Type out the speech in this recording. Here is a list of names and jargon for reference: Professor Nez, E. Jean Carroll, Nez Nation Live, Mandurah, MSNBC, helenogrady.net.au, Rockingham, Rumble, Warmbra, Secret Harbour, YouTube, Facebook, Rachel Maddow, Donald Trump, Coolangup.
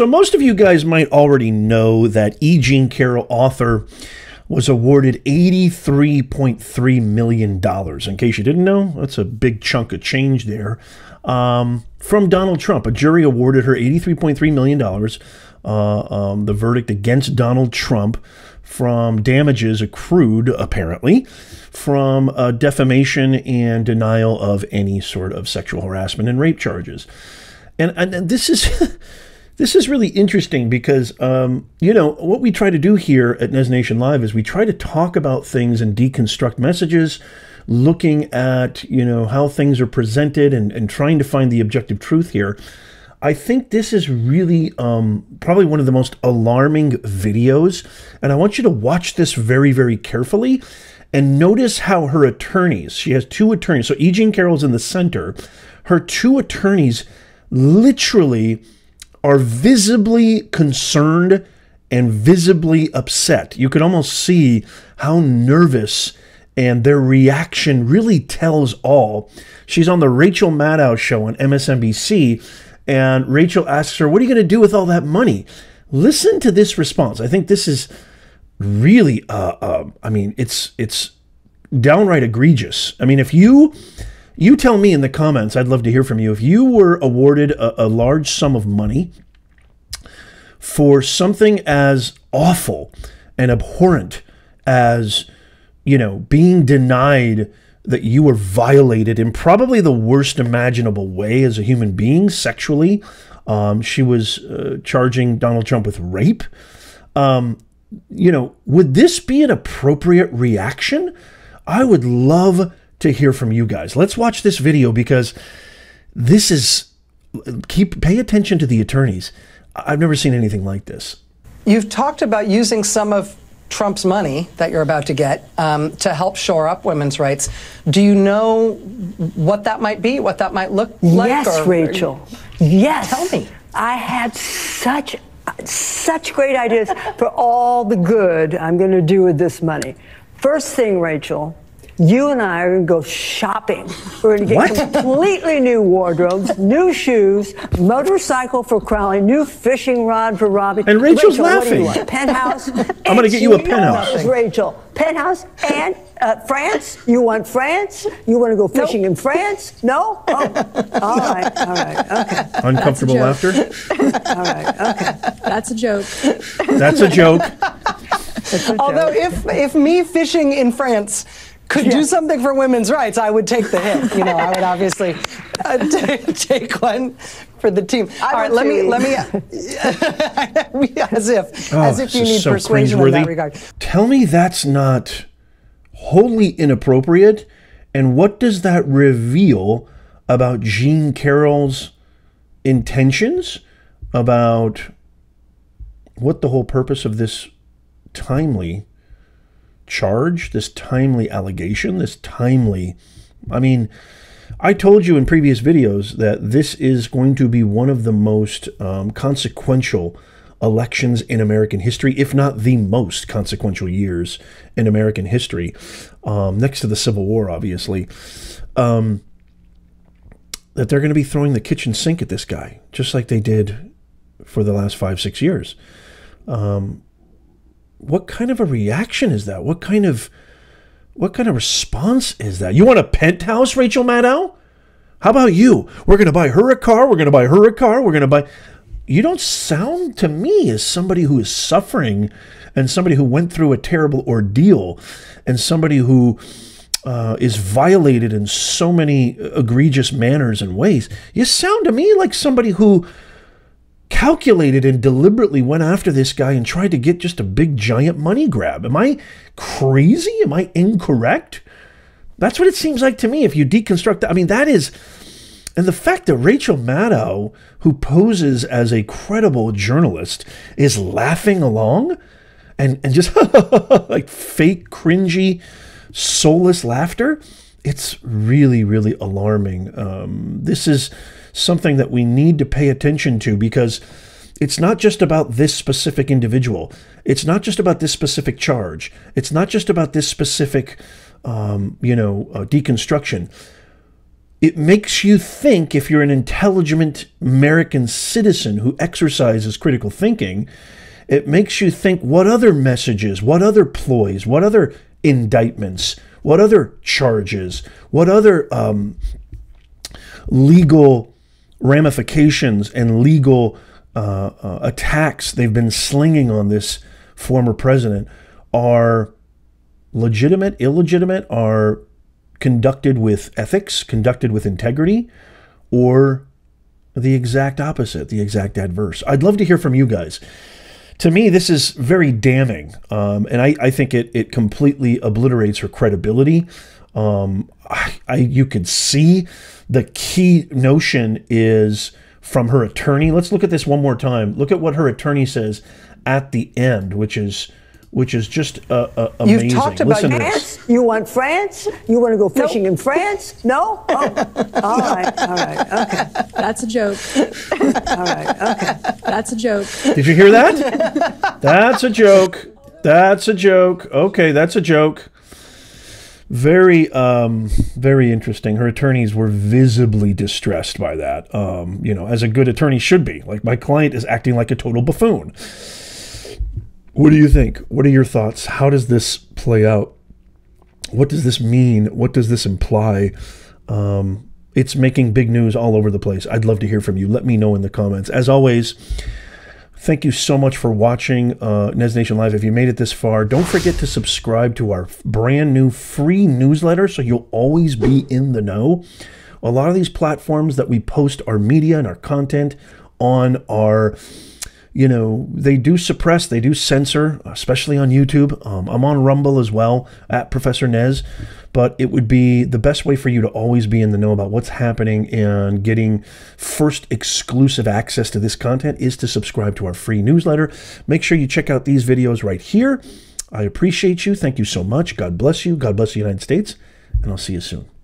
So most of you guys might already know that E. Jean Carroll, author, was awarded $83.3 million. In case you didn't know, that's a big chunk of change there. From Donald Trump, a jury awarded her $83.3 million. The verdict against Donald Trump from damages accrued, apparently, from defamation and denial of any sort of sexual harassment and rape charges. And this is... This is really interesting because, you know, what we try to do here at Nez Nation Live is we try to talk about things and deconstruct messages, looking at, you know, how things are presented and trying to find the objective truth here. I think this is really probably one of the most alarming videos. And I want you to watch this very, very carefully and notice how her attorneys, she has two attorneys. So E. Jean Carroll's in the center. Her two attorneys literally are visibly concerned and visibly upset. You could almost see how nervous, and their reaction really tells all. She's on the Rachel Maddow show on MSNBC, and Rachel asks her, "What are you going to do with all that money?" Listen to this response. I think this is really, I mean, it's downright egregious. I mean, if you tell me in the comments, I'd love to hear from you. If you were awarded a large sum of money for something as awful and abhorrent as, you know, being denied that you were violated in probably the worst imaginable way as a human being, sexually. She was charging Donald Trump with rape. You know, would this be an appropriate reaction? I would love to hear from you guys. Let's watch this video because this is, pay attention to the attorneys. I've never seen anything like this. You've talked about using some of Trump's money that you're about to get to help shore up women's rights. Do you know what that might be, what that might look like? Yes, Rachel. Yes. Tell me. I had such great ideas for all the good I'm going to do with this money. First thing, Rachel, you and I are going to go shopping. We're going to get completely new wardrobes, new shoes, motorcycle for Crowley, new fishing rod for Robbie. And Rachel's laughing. What do you want? Penthouse. I'm going to get you a penthouse. Knows, Rachel, penthouse and France. You want France? You want to go fishing in France? No? Oh. All right. All right. Okay. Uncomfortable laughter. All right. Okay. That's a joke. That's a joke. Although if me fishing in France could do something for women's rights, I would take the hit. You know, I would obviously take one for the team. All right, let me as if you need persuasion in that regard. Tell me that's not wholly inappropriate, and what does that reveal about Jean Carroll's intentions, about what the whole purpose of this timely charge, this timely allegation, this timely, I mean, I told you in previous videos that this is going to be one of the most consequential elections in American history, if not the most consequential years in American history, next to the Civil War, obviously, that they're going to be throwing the kitchen sink at this guy, just like they did for the last 5-6 years. What kind of a reaction is that? What kind of response is that? You want a penthouse, Rachel Maddow? How about you? We're going to buy her a car. We're going to buy her a car. We're going to buy... You don't sound to me as somebody who is suffering and somebody who went through a terrible ordeal and somebody who is violated in so many egregious manners and ways. You sound to me like somebody who calculated and deliberately went after this guy and tried to get just a big giant money grab. Am I crazy? Am I incorrect? That's what it seems like to me if you deconstruct that. I mean, that is, and the fact that Rachel Maddow, who poses as a credible journalist, is laughing along and just like fake, cringy, soulless laughter, it's really, really alarming. This is something that we need to pay attention to because it's not just about this specific individual. It's not just about this specific charge. It's not just about this specific, deconstruction. It makes you think, if you're an intelligent American citizen who exercises critical thinking, it makes you think, what other messages, what other ploys, what other indictments, what other charges, what other legal ramifications and legal attacks they've been slinging on this former president are legitimate, illegitimate, are conducted with ethics, conducted with integrity, or the exact opposite, the exact adverse. I'd love to hear from you guys. To me, this is very damning, and I think it completely obliterates her credibility. You could see the key notion is from her attorney. Let's look at this one more time. Look at what her attorney says at the end, which is just amazing. You've talked about France. You want France? You want to go fishing in France? No? Oh. All right, okay. That's a joke. All right, okay. That's a joke. Did you hear that? That's a joke. That's a joke. Okay, that's a joke. Very, very interesting. Her attorneys were visibly distressed by that, you know, as a good attorney should be. Like, my client is acting like a total buffoon. What do you think? What are your thoughts? How does this play out? What does this mean? What does this imply? It's making big news all over the place. I'd love to hear from you. Let me know in the comments. As always, thank you so much for watching Nez Nation Live. If you made it this far, don't forget to subscribe to our brand new free newsletter so you'll always be in the know. A lot of these platforms that we post our media and our content on are... you know, they do suppress, they do censor, especially on YouTube. I'm on Rumble as well, at Professor Nez. But it would be the best way for you to always be in the know about what's happening and getting first exclusive access to this content is to subscribe to our free newsletter. Make sure you check out these videos right here. I appreciate you. Thank you so much. God bless you. God bless the United States. And I'll see you soon.